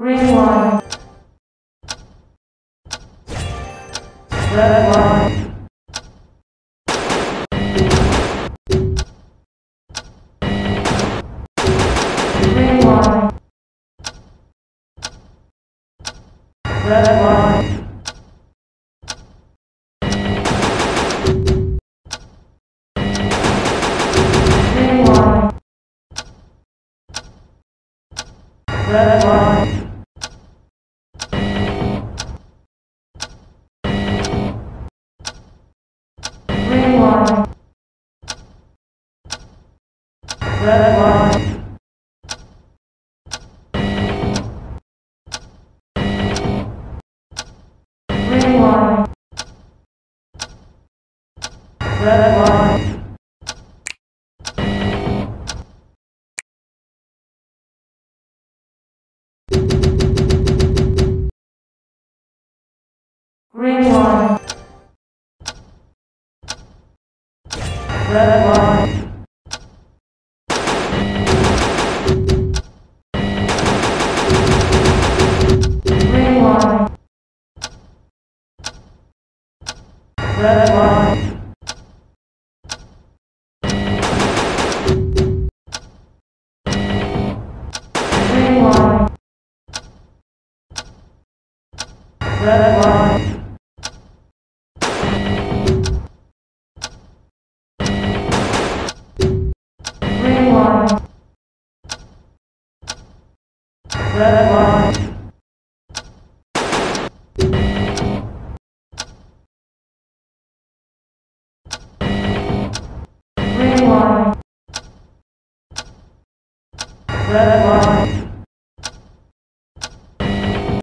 Green one. Red one. Green one. Red one. Red one. Green one. Red one. Green one. Red one. Green one. Red one. Green one. Red one. Green one. Red one. Red one. Green one. Red one.